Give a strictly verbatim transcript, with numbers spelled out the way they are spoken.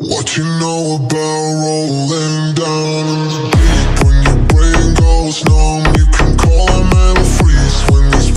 What you know about rolling?